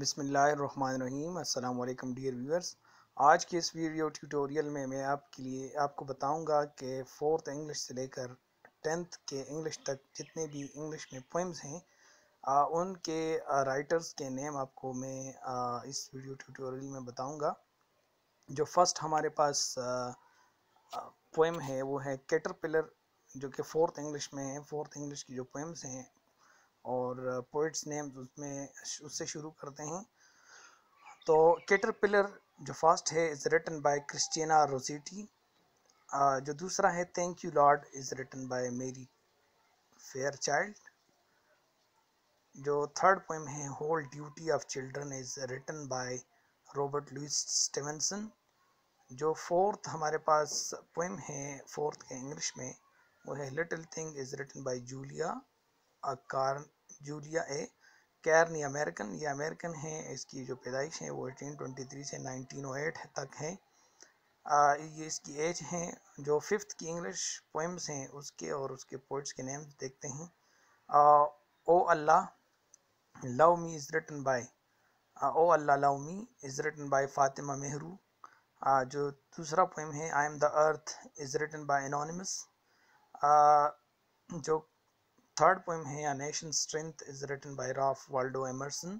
बिस्मिल्लाहिर्रहमानिर्रहीम। अस्सलाम वालेकुम डियर व्यूअर्स। आज के इस वीडियो ट्यूटोरियल में मैं आपको बताऊंगा कि फोर्थ इंग्लिश से लेकर टेंथ के इंग्लिश तक जितने भी इंग्लिश में पोइम्स हैं उनके राइटर्स के नेम आपको मैं इस वीडियो ट्यूटोरियल में बताऊंगा। जो फर्स्ट हमारे पास पोइम है वो है कैटरपिलर, जो कि फोर्थ इंग्लिश में है। फोर्थ इंग्लिश की जो पोइम्स हैं और पोइट्स नेम्स उसमें उससे शुरू करते हैं। तो कैटरपिलर जो फर्स्ट है is written by Christina Rossetti. जो दूसरा है thank you Lord is written by Mary Fairchild. जो थर्ड पोइम है whole duty of children is written by Robert Louis Stevenson. जो फोर्थ हमारे पास पोइम है फोर्थ के इंग्लिश में वो है little thing is written by Julia Carney American. ये अमेरिकन है, इसकी जो पैदाइश है वो 1823 से 1908 तक है। ये इसकी एज है। जो फिफ्थ की इंग्लिश पोइम्स हैं उसके और उसके पोइट्स के नेम्स देखते हैं। O Allah love me is written by Fatima Mehru. जो दूसरा पोइम है I am the earth is written by anonymous. जो थर्ड पोइम है a nation strength is written by Ralph Waldo Emerson.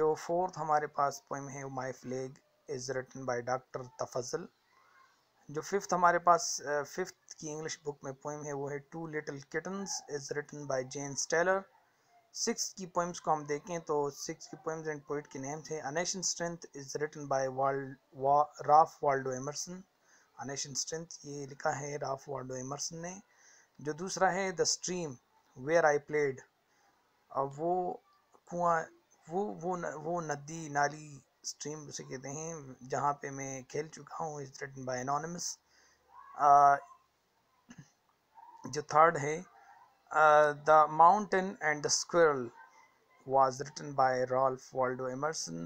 जो फोर्थ हमारे पास पोइम है my flag is written by doctor Tafazzal. जो फिफ्थ हमारे पास फिफ्थ की इंग्लिश बुक में पोइम है वो है two little kittens is written by Jane Stellar. Six की पोइम्स को हम देखें तो सिक्स की पोइम्स एंड पोइट के नेम्स हैं। A nation strength is written by Ralph Waldo Emerson. A nation strength ये लिखा है राल्फ वाल्डो एमर्सन ने। जो दूसरा है the stream where I played, वो कुआं वो नदी नाली स्ट्रीम उसे कहते हैं जहाँ पे मैं खेल चुका हूँ इज़ रिटन बाय एनोनिमस। जो थर्ड है the mountain and the squirrel was written by Ralph Waldo Emerson.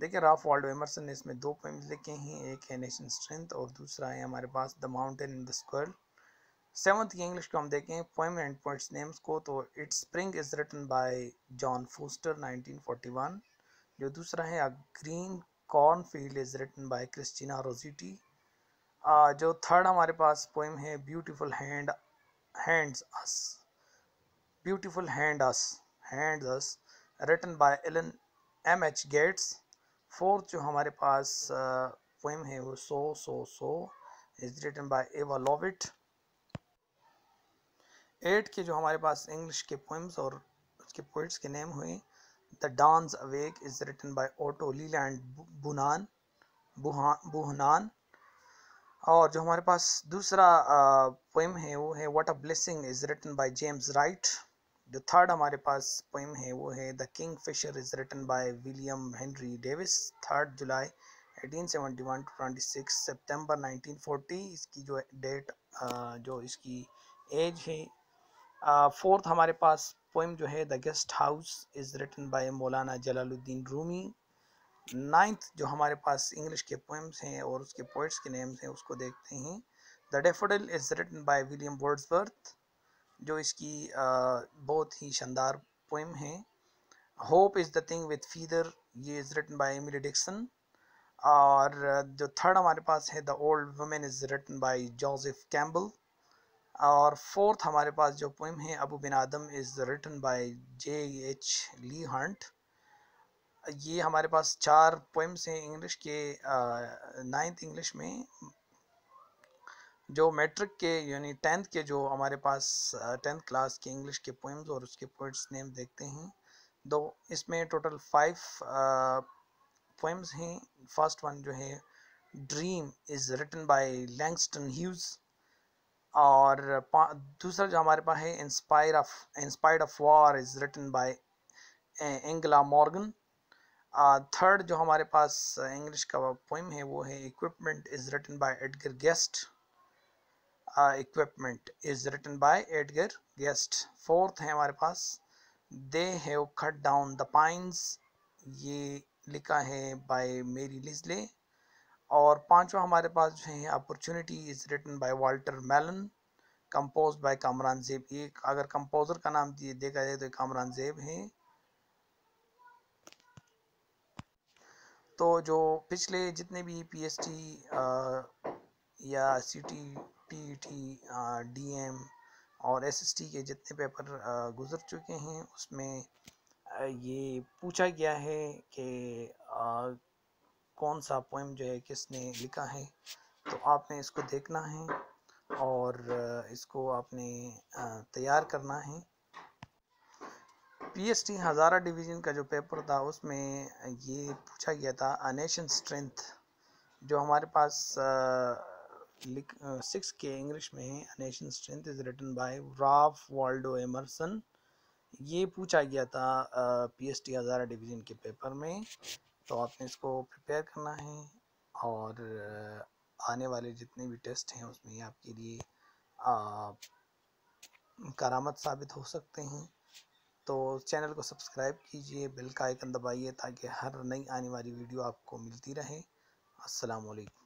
देखिए राल्फ वाल्डो एमर्सन ने इसमें दो पोइम्स लिखे हैं, एक है नेशन स्ट्रेंथ और दूसरा है हमारे पास the mountain and the squirrel. Seventh की इंग्लिश को हम देखें पोइम एंड पोइट्स नेम्स को तो it's spring is written by John Foster 1941। जो दूसरा है a green corn field is written by Christina Rossetti. जो थर्ड हमारे पास पोइम है beautiful hands is written by Ellen M H Gates. Fourth जो हमारे पास पोइम है वो सो is written by Eva Lovitt. Eight के जो हमारे पास इंग्लिश के पोइम्स और उसके पोइट्स के नेम हुए the dance awake is written by Otto Leland Buhnan. और जो हमारे पास दूसरा पोइम है वो है what a blessing is written by James Wright. जो थर्ड हमारे पास पोइम है वो है the kingfisher is written by William Henry Davies 3 जुलाई 1871 टू 26 सितंबर 1940 इसकी जो डेट जो इसकी एज है। फोर्थ हमारे पास पोइम जो है the guest house is written by Maulana Jalaluddin Rumi. Ninth जो हमारे पास इंग्लिश के पोइम्स हैं और उसके पोइट्स के नेम्स हैं उसको देखते हैं the daffodil is written by William Wordsworth. जो इसकी बहुत ही शानदार पोइम है। Hope is the thing with feather ये is written by Emily Dickson. और जो थर्ड हमारे पास है the old women is written by Joseph Campbell. और फोर्थ हमारे पास जो पोइम है अबू बिन आदम is written by J H Lee Hunt. ये हमारे पास चार पोइम्स हैं इंग्लिश के नाइन्थ इंग्लिश में। जो मैट्रिक के यानी टेंथ के जो हमारे पास टेंथ क्लास के इंग्लिश के पोइम्स और उसके पोइट्स नेम देखते हैं दो इसमें टोटल 5 पोइम्स हैं। फर्स्ट वन जो है dream is written by Langston Hughes. और दूसरा जो हमारे पास है inspired of war is written by Angela Morgan. Third जो हमारे पास इंग्लिश का पोइम है वो है equipment is written by Edgar Guest. Fourth है हमारे पास they have cut down the pines ये लिखा है बाय मेरी लिस्ले। और पांचवा हमारे पास जो है opportunity is written by Walter Malone compose by Kamran Zeb. ये अगर कंपोज़र का नाम देखा जाए तो कामरान जेब है। तो जो पिछले जितने भी PST या CT, TET, DM और SST के जितने पेपर गुजर चुके हैं उसमें ये पूछा गया है कि कौन सा पोएम जो है किसने लिखा है। तो आपने इसको देखना है और इसको आपने तैयार करना है। PST हज़ारा डिवीज़न का जो पेपर था उसमें ये पूछा गया था अ नेशन स्ट्रेंथ, जो हमारे पास 6 के इंग्लिश में है। A nation strength is written by Ralph Waldo Emerson. ये पूछा गया था PST हज़ारा डिवीज़न के पेपर में। तो आपने इसको प्रिपेयर करना है और आने वाले जितने भी टेस्ट हैं उसमें आपके लिए करामत साबित हो सकते हैं। तो चैनल को सब्सक्राइब कीजिए, बेल का आइकन दबाइए ताकि हर नई आने वाली वीडियो आपको मिलती रहे। अस्सलाम वालेकुम।